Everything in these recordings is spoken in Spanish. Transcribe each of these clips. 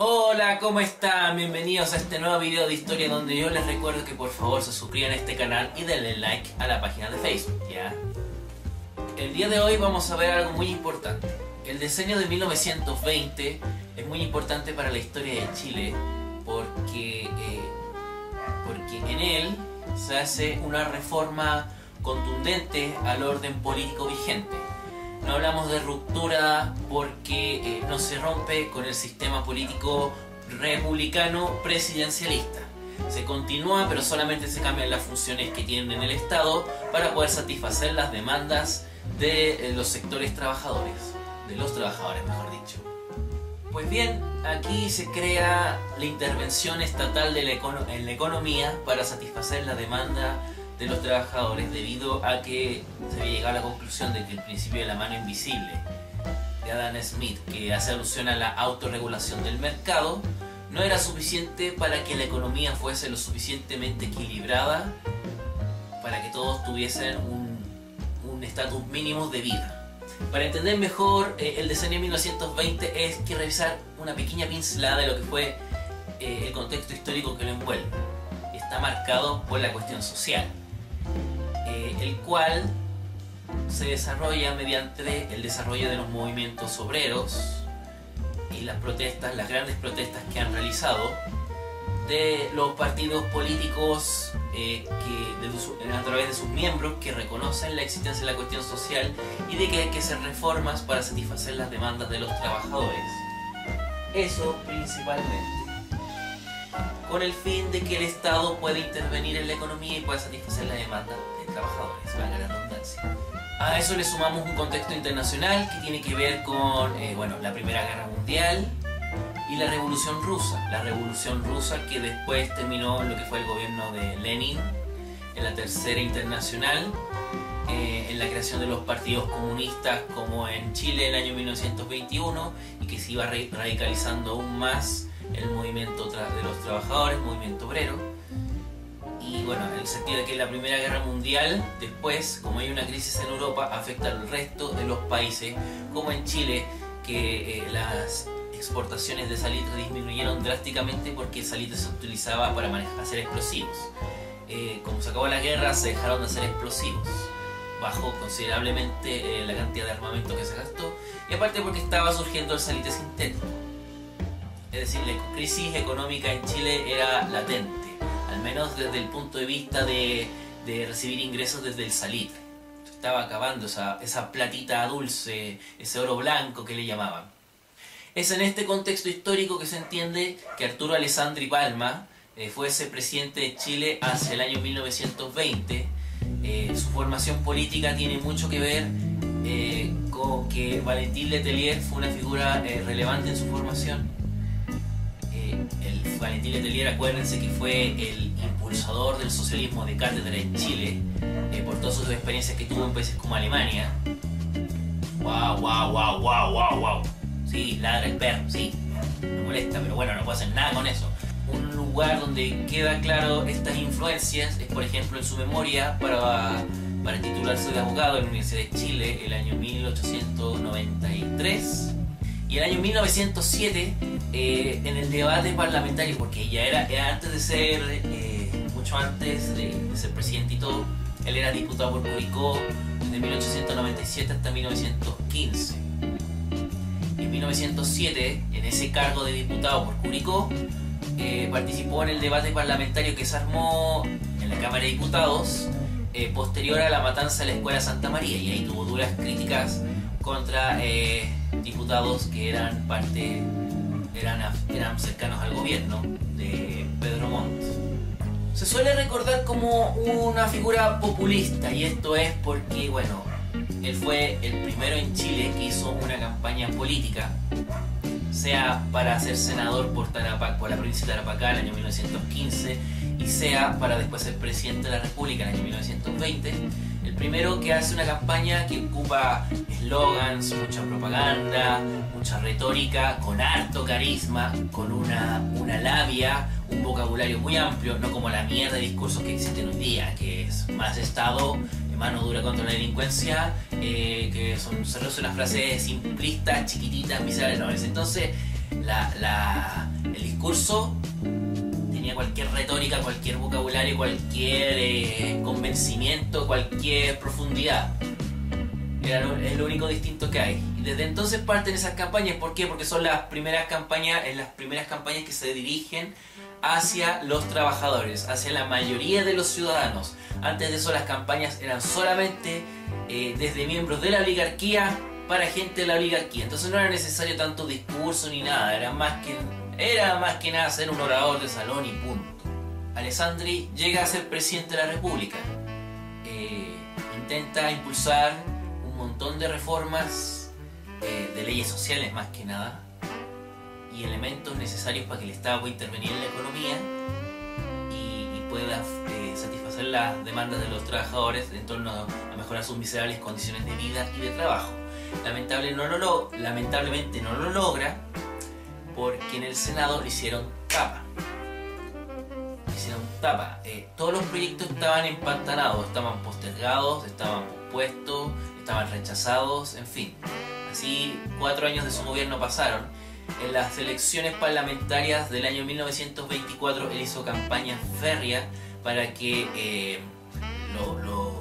Hola, ¿cómo están? Bienvenidos a este nuevo video de historia donde yo les recuerdo que por favor se suscriban a este canal y denle like a la página de Facebook, ¿ya? El día de hoy vamos a ver algo muy importante. El decenio de 1920 es muy importante para la historia de Chile porque en él se hace una reforma contundente al orden político vigente. No hablamos de ruptura porque no se rompe con el sistema político republicano presidencialista. Se continúa, pero solamente se cambian las funciones que tienen en el Estado para poder satisfacer las demandas de los sectores trabajadores, de los trabajadores mejor dicho. Pues bien, aquí se crea la intervención estatal en la economía para satisfacer la demanda de los trabajadores, debido a que se había llegado a la conclusión de que el principio de la mano invisible de Adam Smith, que hace alusión a la autorregulación del mercado, no era suficiente para que la economía fuese lo suficientemente equilibrada para que todos tuviesen un estatus mínimo de vida. Para entender mejor el decenio de 1920 es que revisar una pequeña pincelada de lo que fue el contexto histórico que lo envuelve. Está marcado por la cuestión social, el cual se desarrolla mediante el desarrollo de los movimientos obreros y las protestas, las grandes protestas que han realizado de los partidos políticos a través de sus miembros que reconocen la existencia de la cuestión social y de que hay que hacer reformas para satisfacer las demandas de los trabajadores. Eso principalmente. Con el fin de que el Estado pueda intervenir en la economía y pueda satisfacer la demanda de trabajadores, valga la redundancia. A eso le sumamos un contexto internacional que tiene que ver con la Primera Guerra Mundial y la Revolución Rusa. La Revolución Rusa que después terminó en lo que fue el gobierno de Lenin, en la Tercera Internacional, en la creación de los partidos comunistas como en Chile en el año 1921 y que se iba radicalizando aún más el movimiento de los trabajadores, movimiento obrero, y bueno, en el sentido de que la Primera Guerra Mundial, después, como hay una crisis en Europa, afecta al resto de los países, como en Chile, que las exportaciones de salitre disminuyeron drásticamente porque el salitre se utilizaba para hacer explosivos. Como se acabó la guerra, se dejaron de hacer explosivos, bajó considerablemente la cantidad de armamento que se gastó, y aparte porque estaba surgiendo el salitre sintético. Es decir, la crisis económica en Chile era latente, al menos desde el punto de vista de recibir ingresos desde el salitre. Estaba acabando esa platita dulce, ese oro blanco que le llamaban. Es en este contexto histórico que se entiende que Arturo Alessandri Palma fuese presidente de Chile hacia el año 1920. Su formación política tiene mucho que ver con que Valentín Letelier fue una figura relevante en su formación. Valentín Letelier, acuérdense que fue el impulsador del socialismo de cátedra en Chile, por todas sus experiencias que tuvo en países como Alemania. ¡Wow! Sí, ladra el perro, sí, me molesta, pero bueno, no puedo hacer nada con eso. Un lugar donde queda claro estas influencias es, por ejemplo, en su memoria para titularse de abogado en la Universidad de Chile el año 1893. Y el año 1907, en el debate parlamentario, porque ella era antes de ser, mucho antes de ser presidente y todo, él era diputado por Curicó desde 1897 hasta 1915. En 1907, en ese cargo de diputado por Curicó, participó en el debate parlamentario que se armó en la Cámara de Diputados, posterior a la matanza de la Escuela Santa María, y ahí tuvo duras críticas contra diputados que eran cercanos al gobierno de Pedro Montt. Se suele recordar como una figura populista, y esto es porque, bueno, él fue el primero en Chile que hizo una campaña política, sea para ser senador por la provincia de Tarapacá en el año 1915, y sea para después ser presidente de la República en el año 1920. El primero que hace una campaña que ocupa eslogans, mucha propaganda, mucha retórica, con harto carisma, con una labia, un vocabulario muy amplio, no como la mierda de discursos que existen hoy día, que es más Estado, mano dura contra la delincuencia, que son unas frases simplistas, chiquititas, miserables. Entonces, la discurso tenía cualquier retórica, cualquier vocabulario, cualquier convencimiento, cualquier profundidad. Es lo único distinto que hay. Y desde entonces parten esas campañas. ¿Por qué? Porque son las primeras campañas que se dirigen hacia los trabajadores, hacia la mayoría de los ciudadanos. Antes de eso las campañas eran solamente desde miembros de la oligarquía para gente de la oligarquía. Entonces no era necesario tanto discurso ni nada. Era más que nada ser un orador de salón y punto. Alessandri llega a ser presidente de la República. Intenta impulsar montón de reformas, de leyes sociales más que nada, y elementos necesarios para que el Estado pueda intervenir en la economía y pueda satisfacer las demandas de los trabajadores en torno a mejorar sus miserables condiciones de vida y de trabajo. Lamentablemente no lo logra porque en el Senado le hicieron tapa. Todos los proyectos estaban empantanados, estaban postergados, estaban pospuestos, estaban rechazados, en fin. Así 4 años de su gobierno pasaron. En las elecciones parlamentarias del año 1924 él hizo campaña férrea para que los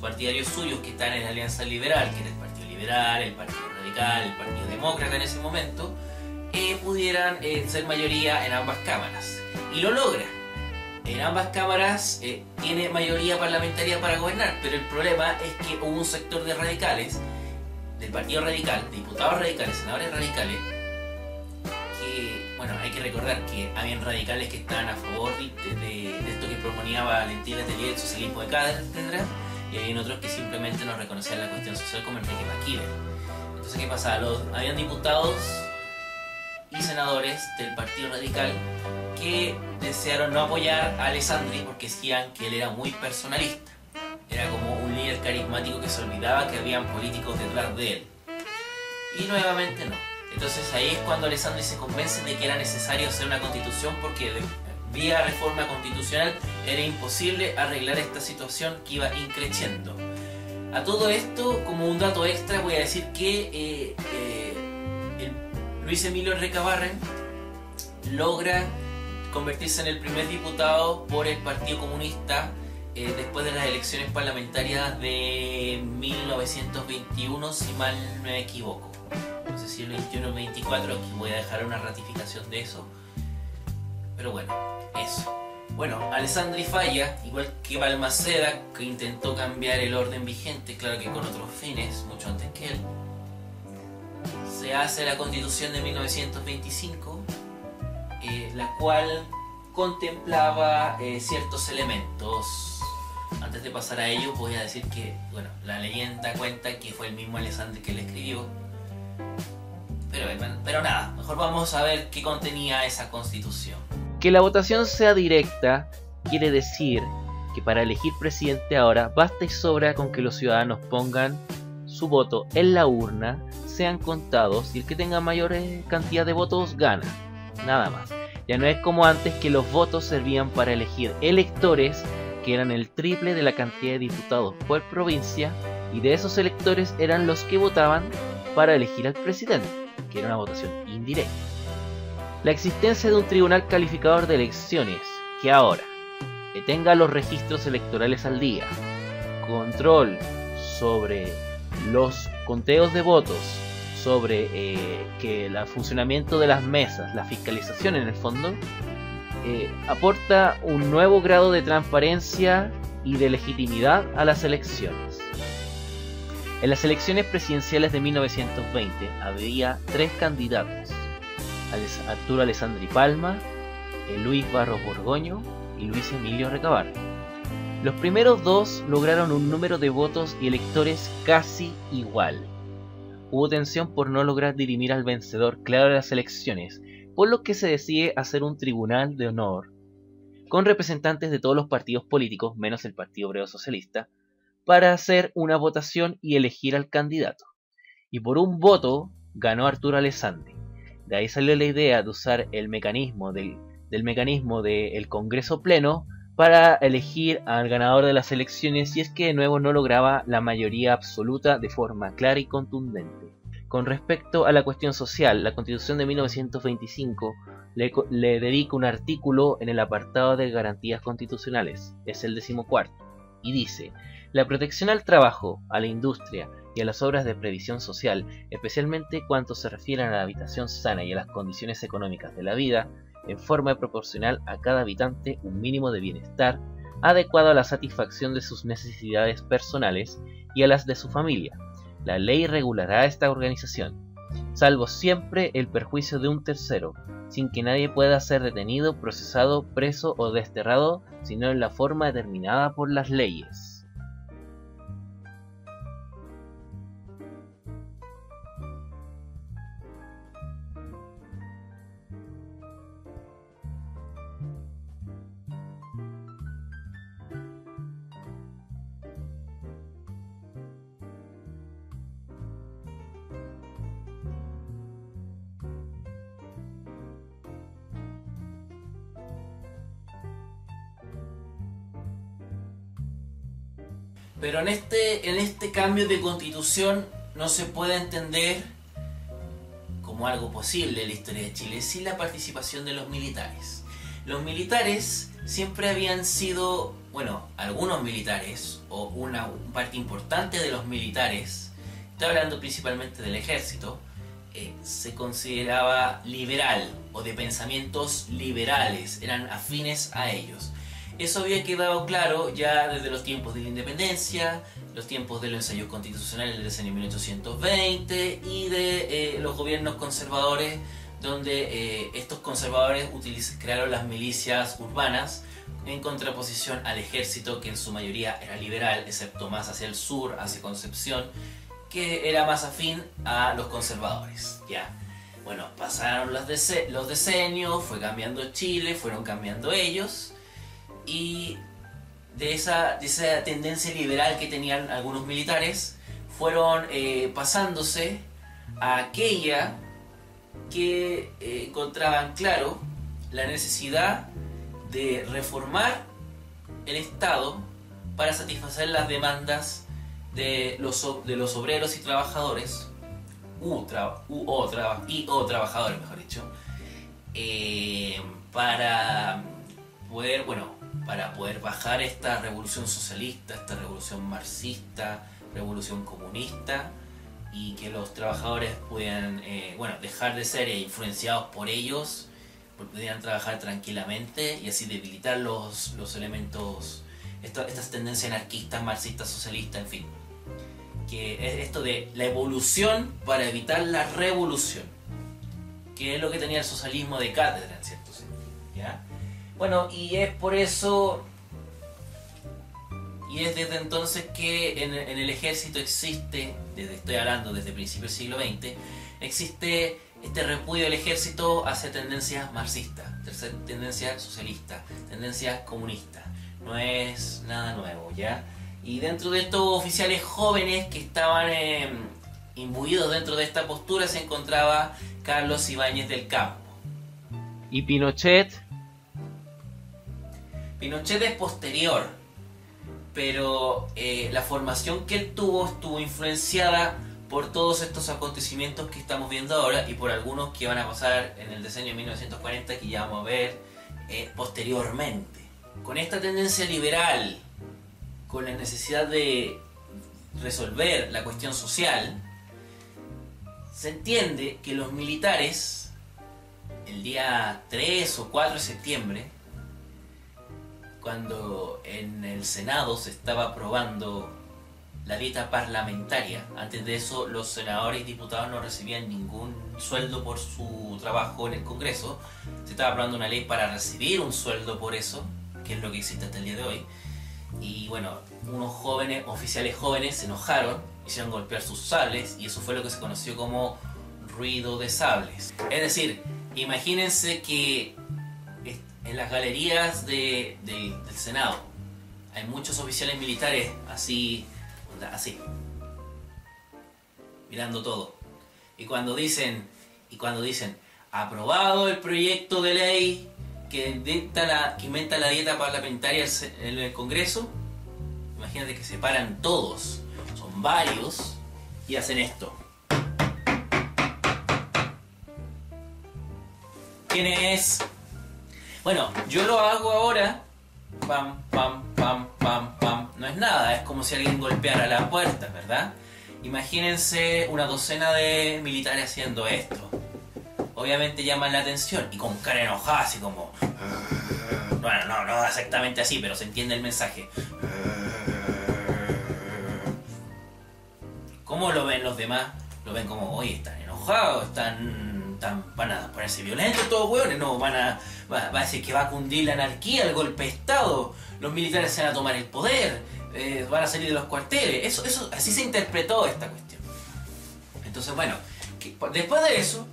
partidarios suyos que están en la Alianza Liberal, que era el Partido Liberal, el Partido Radical, el Partido Demócrata en ese momento, pudieran ser mayoría en ambas cámaras. Y lo logra. En ambas cámaras tiene mayoría parlamentaria para gobernar, pero el problema es que hubo un sector de radicales, del Partido Radical, diputados radicales, senadores radicales, que, bueno, hay que recordar que habían radicales que estaban a favor de esto que proponía Valentín Letelier, el socialismo de cátedra, y habían otros que simplemente no reconocían la cuestión social como Enrique Maquivel. Entonces, ¿qué pasaba? Habían diputados y senadores del Partido Radical que desearon no apoyar a Alessandri porque decían que él era muy personalista. Era como un líder carismático que se olvidaba que habían políticos detrás de él. Y nuevamente no. Entonces ahí es cuando Alessandri se convence de que era necesario hacer una constitución porque vía reforma constitucional era imposible arreglar esta situación que iba increciendo. A todo esto, como un dato extra, voy a decir que Luis Emilio Recabarren logra convertirse en el primer diputado por el Partido Comunista después de las elecciones parlamentarias de 1921, si mal no me equivoco. No sé si el 21 o 24, aquí voy a dejar una ratificación de eso. Pero bueno, eso. Bueno, Alessandri falla, igual que Balmaceda, que intentó cambiar el orden vigente, claro que con otros fines, mucho antes que él. Se hace la Constitución de 1925. La cual contemplaba ciertos elementos. Antes de pasar a ello voy a decir que, bueno, la leyenda cuenta que fue el mismo Alessandri que la escribió, pero nada, mejor vamos a ver qué contenía esa constitución. Que la votación sea directa quiere decir que para elegir presidente ahora basta y sobra con que los ciudadanos pongan su voto en la urna, sean contados y el que tenga mayor cantidad de votos gana. Nada más. Ya no es como antes que los votos servían para elegir electores que eran el triple de la cantidad de diputados por provincia, y de esos electores eran los que votaban para elegir al presidente, que era una votación indirecta. La existencia de un tribunal calificador de elecciones que ahora tenga los registros electorales al día, control sobre los conteos de votos, sobre que el funcionamiento de las mesas, la fiscalización en el fondo, aporta un nuevo grado de transparencia y de legitimidad a las elecciones. En las elecciones presidenciales de 1920 había 3 candidatos, Arturo Alessandri Palma, Luis Barros Borgoño y Luis Emilio Recabarren. Los primeros dos lograron un número de votos y electores casi igual. Hubo tensión por no lograr dirimir al vencedor claro de las elecciones, por lo que se decide hacer un tribunal de honor, con representantes de todos los partidos políticos, menos el Partido Obrero Socialista, para hacer una votación y elegir al candidato. Y por un voto ganó Arturo Alessandri. De ahí salió la idea de usar el mecanismo del Congreso Pleno para elegir al ganador de las elecciones, y es que de nuevo no lograba la mayoría absoluta de forma clara y contundente. Con respecto a la cuestión social, la Constitución de 1925 le dedica un artículo en el apartado de garantías constitucionales, es el 14º, y dice: la protección al trabajo, a la industria y a las obras de previsión social, especialmente cuanto se refiere a la habitación sana y a las condiciones económicas de la vida, en forma proporcional a cada habitante un mínimo de bienestar adecuado a la satisfacción de sus necesidades personales y a las de su familia. La ley regulará esta organización, salvo siempre el perjuicio de un tercero, sin que nadie pueda ser detenido, procesado, preso o desterrado, sino en la forma determinada por las leyes. Pero en este cambio de constitución no se puede entender como algo posible en la historia de Chile sin la participación de los militares. Los militares siempre habían sido, bueno, algunos militares o una parte importante de los militares, estoy hablando principalmente del ejército, se consideraba liberal o de pensamientos liberales, eran afines a ellos. Eso había quedado claro ya desde los tiempos de la independencia, los tiempos de los ensayos constitucionales del año 1820 y de los gobiernos conservadores, donde estos conservadores crearon las milicias urbanas en contraposición al ejército, que en su mayoría era liberal, excepto más hacia el sur, hacia Concepción, que era más afín a los conservadores. ¿Ya? Bueno, pasaron los decenios, fue cambiando Chile, fueron cambiando ellos. Y de esa tendencia liberal que tenían algunos militares, fueron pasándose a aquella que encontraban claro la necesidad de reformar el Estado para satisfacer las demandas de los obreros y trabajadores, trabajadores, mejor dicho, para poder, bueno, para poder bajar esta revolución socialista, esta revolución marxista, revolución comunista, y que los trabajadores pudieran dejar de ser influenciados por ellos, porque pudieran trabajar tranquilamente y así debilitar los elementos, estas tendencias anarquistas, marxistas, socialistas, en fin. Que es esto de la evolución para evitar la revolución, que es lo que tenía el socialismo de cátedra, en cierto sentido, ¿ya? Bueno, y es por eso, y es desde entonces que en el ejército existe, estoy hablando desde principios del siglo XX, existe este repudio del ejército hacia tendencias marxistas, tendencias socialistas, tendencias comunistas. No es nada nuevo, ¿ya? Y dentro de estos oficiales jóvenes que estaban imbuidos dentro de esta postura se encontraba Carlos Ibáñez del Campo. Y Pinochet es posterior, pero la formación que él tuvo estuvo influenciada por todos estos acontecimientos que estamos viendo ahora y por algunos que van a pasar en el decenio de 1940, que ya vamos a ver posteriormente. Con esta tendencia liberal, con la necesidad de resolver la cuestión social, se entiende que los militares, el día 3 o 4 de septiembre, cuando en el Senado se estaba aprobando la dieta parlamentaria, antes de eso los senadores y diputados no recibían ningún sueldo por su trabajo en el Congreso, se estaba aprobando una ley para recibir un sueldo por eso, que es lo que existe hasta el día de hoy, y bueno, unos jóvenes, oficiales jóvenes, se enojaron, hicieron golpear sus sables, y eso fue lo que se conoció como ruido de sables. Es decir, imagínense que en las galerías del Senado hay muchos oficiales militares así, mirando todo. Y cuando dicen, aprobado el proyecto de ley que inventa la dieta parlamentaria en el Congreso, imagínate que se paran todos, son varios, y hacen esto. tienes... Bueno, yo lo hago ahora. Pam, pam, pam, pam, pam. No es nada, es como si alguien golpeara la puerta, ¿verdad? Imagínense una docena de militares haciendo esto. Obviamente llaman la atención y con cara enojada, así como... Bueno, no exactamente así, pero se entiende el mensaje. ¿Cómo lo ven los demás? Lo ven como, oye, están enojados, van a ponerse violentos todos hueones, no, va a decir que va a cundir la anarquía, el golpe de Estado, los militares se van a tomar el poder, van a salir de los cuarteles. Eso, así se interpretó esta cuestión. Entonces, bueno, después de eso,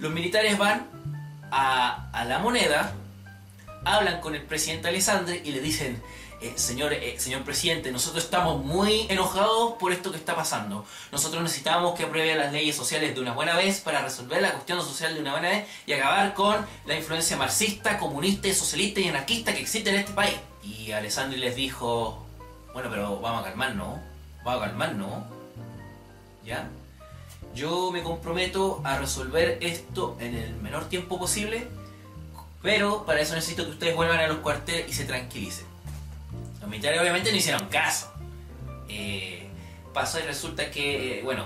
los militares van a La Moneda, hablan con el presidente Alessandri y le dicen... Señor presidente, nosotros estamos muy enojados por esto que está pasando. Nosotros necesitamos que apruebe las leyes sociales de una buena vez para resolver la cuestión social de una buena vez y acabar con la influencia marxista, comunista, socialista y anarquista que existe en este país. Y Alessandri les dijo, bueno, pero vamos a calmarnos, ¿ya? Yo me comprometo a resolver esto en el menor tiempo posible, pero para eso necesito que ustedes vuelvan a los cuarteles y se tranquilicen. Los militares obviamente no hicieron caso. Pasó y resulta que, bueno,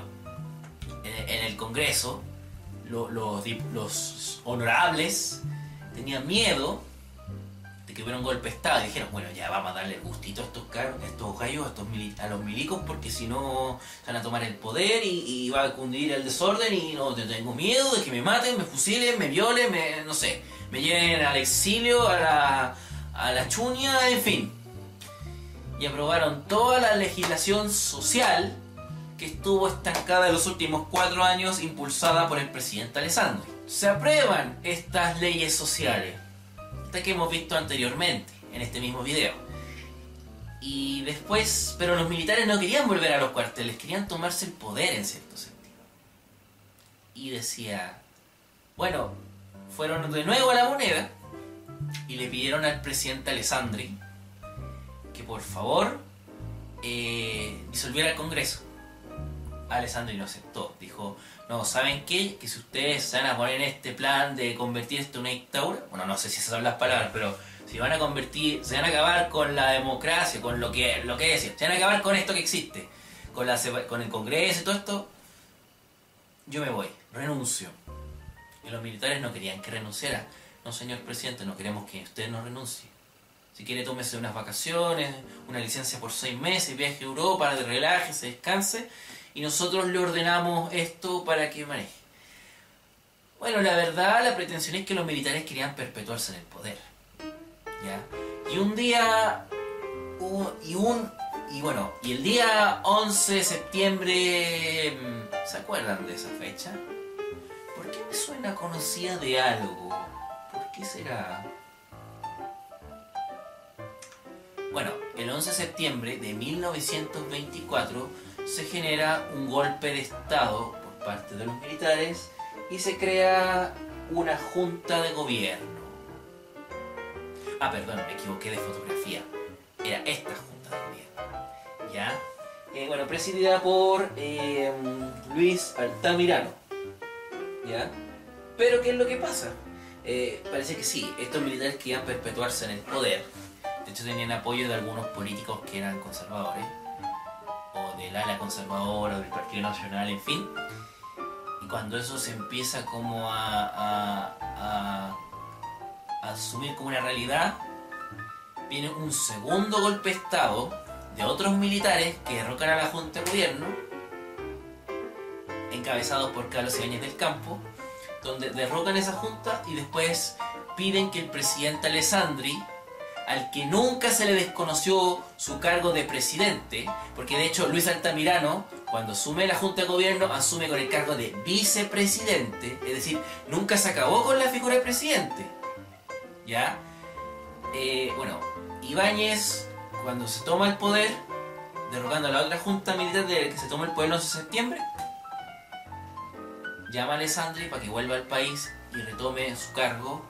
en el Congreso los honorables tenían miedo de que hubiera un golpe de Estado. Y dijeron, bueno, ya vamos a darle gustito a estos gallos, a los milicos, porque si no se van a tomar el poder y va a cundir el desorden y no tengo miedo de que me maten, me fusilen, me violen, no sé, me lleven al exilio, a la chuña, en fin. Y aprobaron toda la legislación social que estuvo estancada en los últimos 4 años, impulsada por el presidente Alessandri. Se aprueban estas leyes sociales, estas que hemos visto anteriormente en este mismo video. Y después, pero los militares no querían volver a los cuarteles, querían tomarse el poder en cierto sentido. Y decía, bueno, fueron de nuevo a La Moneda y le pidieron al presidente Alessandri que por favor disolviera el Congreso. Alessandri no aceptó, dijo, no, ¿saben qué? Que si ustedes se van a poner en este plan de convertir esto en una dictadura, bueno, no sé si esas son las palabras, pero si van a convertir, se van a acabar con la democracia, con lo que es, se van a acabar con esto que existe, con el Congreso y todo esto, yo me voy, renuncio. Y los militares no querían que renunciara. No, señor presidente, no queremos que usted no renuncie. Si quiere, tómese unas vacaciones, una licencia por 6 meses, viaje a Europa, relaje, se descanse, y nosotros le ordenamos esto para que maneje. Bueno, la verdad, la pretensión es que los militares querían perpetuarse en el poder, ¿ya? Y un día... Y el día 11 de septiembre... ¿Se acuerdan de esa fecha? ¿Por qué me suena conocida de algo? ¿Por qué será...? Bueno, el 11 de septiembre de 1924 se genera un golpe de Estado por parte de los militares y se crea una junta de gobierno. Ah, perdón, me equivoqué de fotografía. Era esta junta de gobierno, ¿ya? Bueno, presidida por Luis Altamirano, ¿ya? Pero ¿qué es lo que pasa? Parece que sí, estos militares querían perpetuarse en el poder. De hecho, tenían apoyo de algunos políticos que eran conservadores, o del ala conservadora, o del Partido Nacional, en fin. Y cuando eso se empieza como a asumir como una realidad, viene un segundo golpe de Estado de otros militares que derrocan a la Junta de Gobierno, encabezados por Carlos Ibáñez del Campo, donde derrocan esa junta y después piden que el presidente Alessandri, al que nunca se le desconoció su cargo de presidente, porque de hecho Luis Altamirano, cuando asume la Junta de Gobierno, asume con el cargo de vicepresidente, es decir, nunca se acabó con la figura de presidente, ¿ya? Bueno, Ibáñez, cuando se toma el poder, derrocando a la otra Junta Militar de que se toma el poder el 11 de septiembre, llama a Alessandri para que vuelva al país y retome su cargo,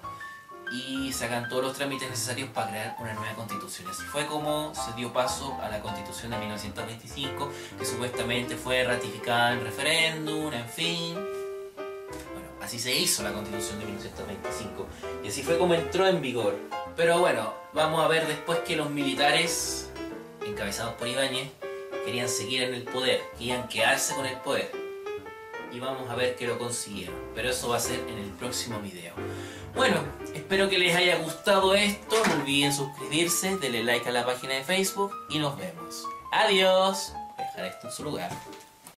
y sacan todos los trámites necesarios para crear una nueva constitución. Así fue como se dio paso a la constitución de 1925, que supuestamente fue ratificada en referéndum, en fin. Bueno, Así se hizo la Constitución de 1925 y así fue como entró en vigor. Pero bueno, vamos a ver después que los militares, encabezados por Ibáñez, querían seguir en el poder, querían quedarse con el poder. Y vamos a ver que lo consiguieron, pero eso va a ser en el próximo video. Bueno, espero que les haya gustado esto, no olviden suscribirse, denle like a la página de Facebook y nos vemos. ¡Adiós! Voy a dejar esto en su lugar.